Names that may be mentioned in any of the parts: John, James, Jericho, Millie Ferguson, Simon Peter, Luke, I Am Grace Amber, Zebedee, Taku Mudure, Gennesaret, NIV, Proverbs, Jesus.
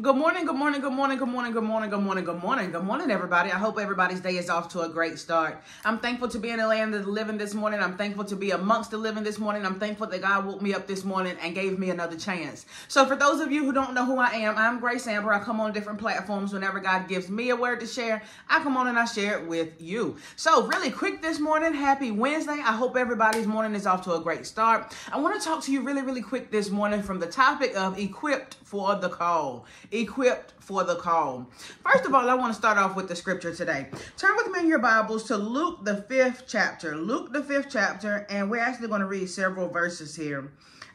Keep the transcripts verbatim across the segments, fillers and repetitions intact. Good morning, good morning, good morning, good morning, good morning, good morning, good morning, good morning, everybody. I hope everybody's day is off to a great start. I'm thankful to be in the land of the living this morning. I'm thankful to be amongst the living this morning. I'm thankful that God woke me up this morning and gave me another chance. So for those of you who don't know who I am, I'm Grace Amber. I come on different platforms whenever God gives me a word to share. I come on and I share it with you. So really quick this morning, happy Wednesday. I hope everybody's morning is off to a great start. I want to talk to you really, really quick this morning from the topic of equipped for the call. Equipped for the call. First of all, I want to start off with the scripture today. Turn with me in your Bibles to Luke, the fifth chapter. Luke, the fifth chapter, and we're actually going to read several verses here.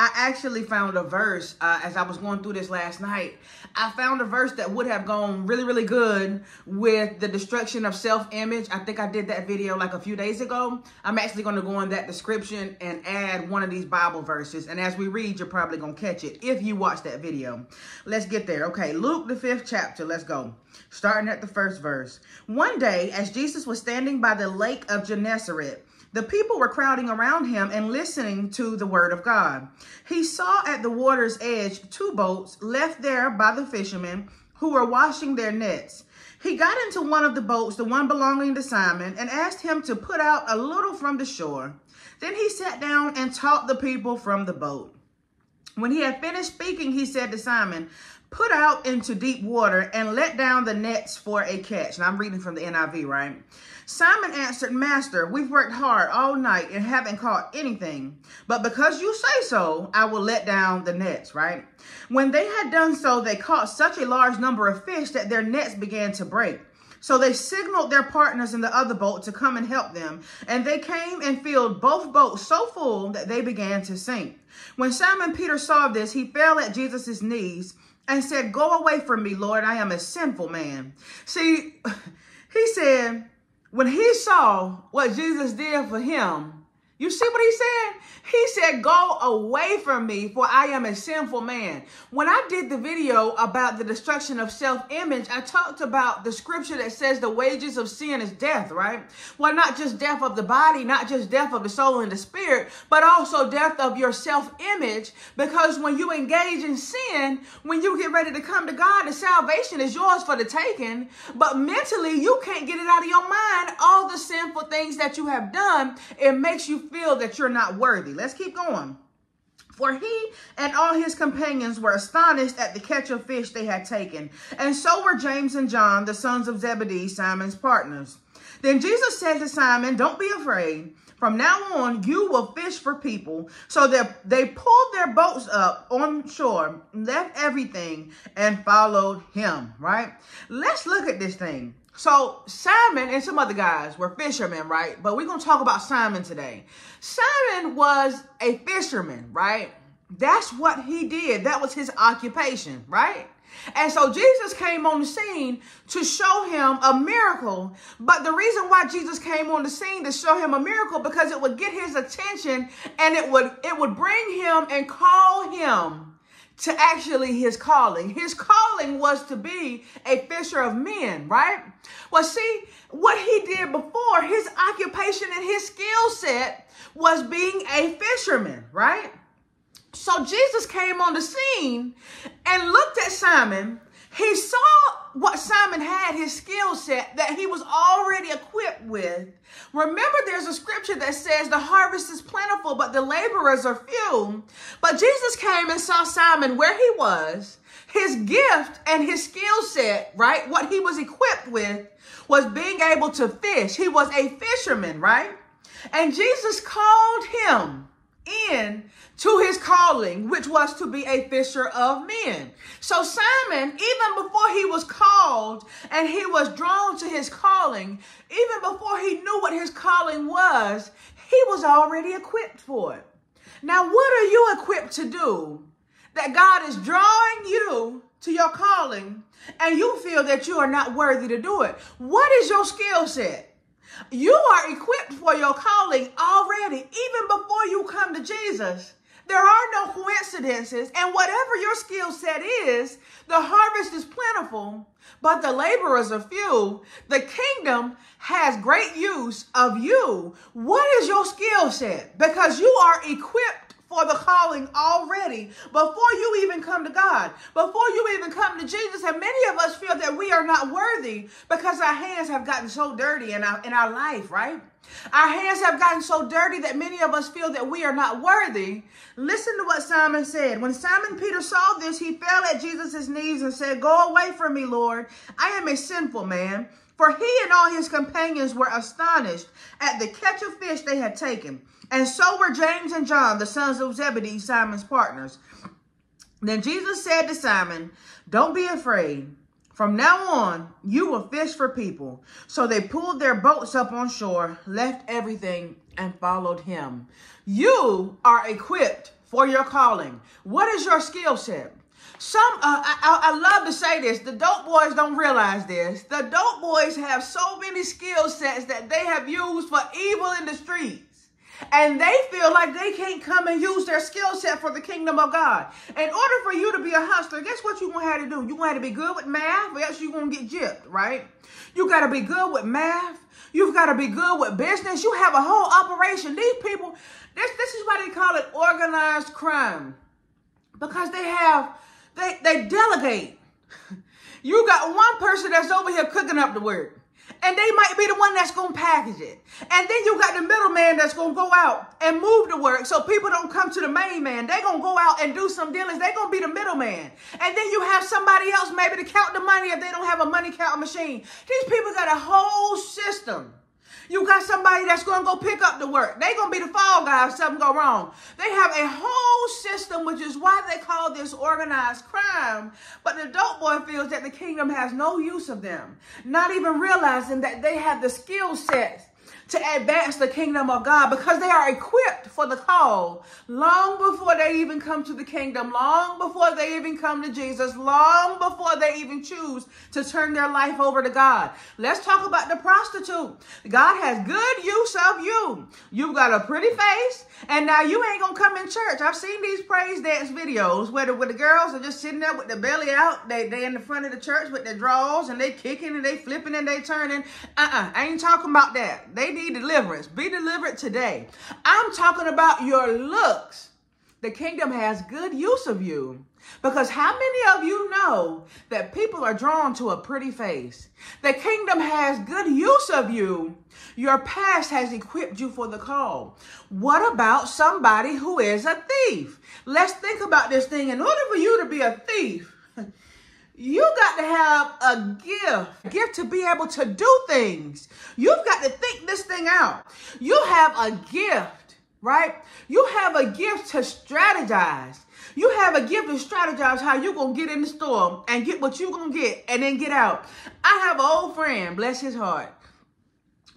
I actually found a verse uh, as I was going through this last night. I found a verse that would have gone really, really good with the destruction of self-image. I think I did that video like a few days ago. I'm actually going to go in that description and add one of these Bible verses. And as we read, you're probably going to catch it if you watch that video. Let's get there. Okay, Luke, the fifth chapter. Let's go. Starting at the first verse. One day, as Jesus was standing by the lake of Gennesaret, the people were crowding around him and listening to the word of God. He saw at the water's edge two boats left there by the fishermen who were washing their nets. He got into one of the boats, the one belonging to Simon, and asked him to put out a little from the shore. Then he sat down and taught the people from the boat. When he had finished speaking, he said to Simon, "Put out into deep water and let down the nets for a catch." And I'm reading from the N I V, right? Simon answered, "Master, we've worked hard all night and haven't caught anything. But because you say so, I will let down the nets," right? When they had done so, they caught such a large number of fish that their nets began to break. So they signaled their partners in the other boat to come and help them. And they came and filled both boats so full that they began to sink. When Simon Peter saw this, he fell at Jesus' knees and said, "Go away from me, Lord, I am a sinful man." See, he said, when he saw what Jesus did for him, you see what he said? He said, "Go away from me, for I am a sinful man." When I did the video about the destruction of self-image, I talked about the scripture that says the wages of sin is death, right? Well, not just death of the body, not just death of the soul and the spirit, but also death of your self-image. Because when you engage in sin, when you get ready to come to God, the salvation is yours for the taking. But mentally, you can't get it out of your mind. All the sinful things that you have done, it makes you feel that you're not worthy. Let's keep going. For he and all his companions were astonished at the catch of fish they had taken, and so were James and John, the sons of Zebedee, Simon's partners. Then Jesus said to Simon, "Don't be afraid. From now on, you will fish for people." So that they pulled their boats up on shore, left everything, and followed him, right? Let's look at this thing. So Simon and some other guys were fishermen, right? But we're going to talk about Simon today. Simon was a fisherman, right? That's what he did. That was his occupation, right? And so Jesus came on the scene to show him a miracle. But the reason why Jesus came on the scene to show him a miracle, because it would get his attention and it would, it would bring him and call him to actually his calling. His calling was to be a fisher of men, right? Well, see, what he did before, his occupation and his skill set was being a fisherman, right? So Jesus came on the scene and looked at Simon. He saw what Simon had, his skill set that he was already equipped with. Remember, there's a scripture that says the harvest is plentiful, but the laborers are few. But Jesus came and saw Simon where he was. His gift and his skill set, right? What he was equipped with was being able to fish. He was a fisherman, right? And Jesus called him in to his calling, which was to be a fisher of men. So Simon, even before he was called and he was drawn to his calling, even before he knew what his calling was, he was already equipped for it. Now, what are you equipped to do that God is drawing you to your calling and you feel that you are not worthy to do it? What is your skill set? You are equipped for your calling already, even before you come to Jesus. There are no coincidences, and whatever your skill set is, the harvest is plentiful, but the laborers are few. The kingdom has great use of you. What is your skill set? Because you are equipped for the calling already before you even come to God, before you even come to Jesus. And many of us feel that we are not worthy because our hands have gotten so dirty in our, in our life, right? Our hands have gotten so dirty that many of us feel that we are not worthy. Listen to what Simon said. When Simon Peter saw this, he fell at Jesus' knees and said, "Go away from me, Lord. I am a sinful man." For he and all his companions were astonished at the catch of fish they had taken. And so were James and John, the sons of Zebedee, Simon's partners. Then Jesus said to Simon, "Don't be afraid. From now on, you will fish for people." So they pulled their boats up on shore, left everything, and followed him. You are equipped for your calling. What is your skill set? Some, uh, I, I love to say this, the dope boys don't realize this. The dope boys have so many skill sets that they have used for evil in the streets. And they feel like they can't come and use their skill set for the kingdom of God. In order for you to be a hustler, guess what you're going to have to do? You're going to have to be good with math, or else you're going to get gypped, right? You got to be good with math. You've got to be good with business. You have a whole operation. These people, this, this is why they call it organized crime. Because they have... They, they delegate. You got one person that's over here cooking up the work, and they might be the one that's going to package it. And then you got the middleman that's going to go out and move the work so people don't come to the main man. They're going to go out and do some dealings. They're going to be the middleman. And then you have somebody else maybe to count the money if they don't have a money counting machine. These people got a whole system. You got somebody that's going to go pick up the work. They're going to be the fall guy if something go wrong. They have a whole system, which is why they call this organized crime. But the dope boy feels that the kingdom has no use of them, not even realizing that they have the skill sets to advance the kingdom of God because they are equipped for the call long before they even come to the kingdom, long before they even come to Jesus, long before they even choose to turn their life over to God. Let's talk about the prostitute. God has good use of you. You've got a pretty face, and now you ain't gonna come in church. I've seen these praise dance videos where the, where the girls are just sitting there with their belly out. They, they in the front of the church with their drawers, and they kicking, and they flipping, and they turning. Uh-uh, I ain't talking about that. They need deliverance. Be delivered today. I'm talking about your looks. The kingdom has good use of you. Because how many of you know that people are drawn to a pretty face? The kingdom has good use of you. Your past has equipped you for the call. What about somebody who is a thief? Let's think about this thing. In order for you to be a thief, you got to have a gift, a gift to be able to do things. You've got to think this thing out. You have a gift, right? You have a gift to strategize. You have a gift to strategize how you're going to get in the store and get what you're going to get and then get out. I have an old friend, bless his heart.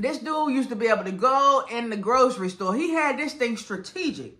This dude used to be able to go in the grocery store. He had this thing strategic.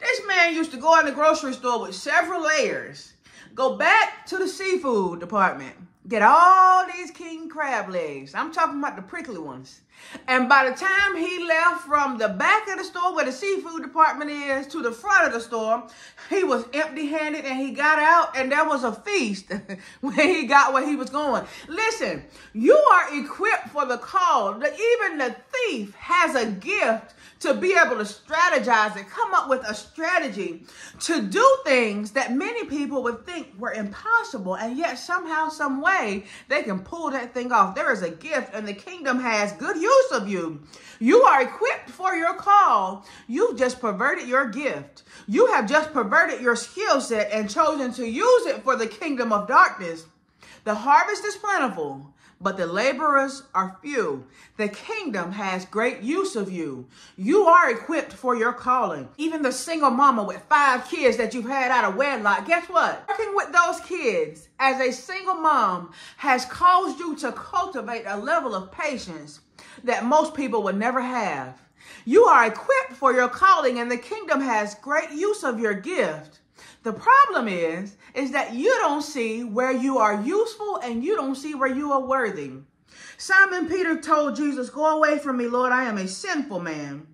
This man used to go in the grocery store with several layers. Go back to the seafood department. Get all these king crab legs. I'm talking about the prickly ones. And by the time he left from the back of the store where the seafood department is to the front of the store, he was empty-handed, and he got out, and there was a feast when he got where he was going. Listen, you are equipped for the call. Even the thief has a gift to be able to strategize and come up with a strategy to do things that many people would think were impossible, and yet somehow, some way, they can pull that thing off. There is a gift, and the kingdom has good use of you. You are equipped for your call. You've just perverted your gift. You have just perverted your skill set and chosen to use it for the kingdom of darkness. The harvest is plentiful, but the laborers are few. The kingdom has great use of you. You are equipped for your calling. Even the single mama with five kids that you've had out of wedlock, guess what? Working with those kids as a single mom has caused you to cultivate a level of patience that most people would never have. You are equipped for your calling, and the kingdom has great use of your gift. The problem is, is that you don't see where you are useful, and you don't see where you are worthy. Simon Peter told Jesus, "Go away from me, Lord, I am a sinful man."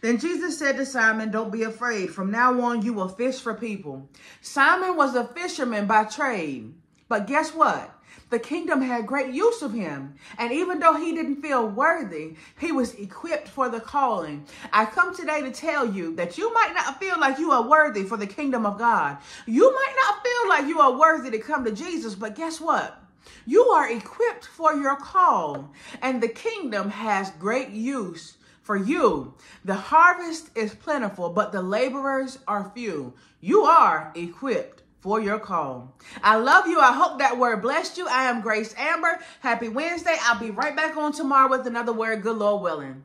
Then Jesus said to Simon, "Don't be afraid. From now on, you will fish for people." Simon was a fisherman by trade. But guess what? The kingdom had great use of him. And even though he didn't feel worthy, he was equipped for the calling. I come today to tell you that you might not feel like you are worthy for the kingdom of God. You might not feel like you are worthy to come to Jesus, but guess what? You are equipped for your call, and the kingdom has great use for you. The harvest is plentiful, but the laborers are few. You are equipped for your call. I love you. I hope that word blessed you. I am Grace Amber. Happy Wednesday. I'll be right back on tomorrow with another word, good Lord willing.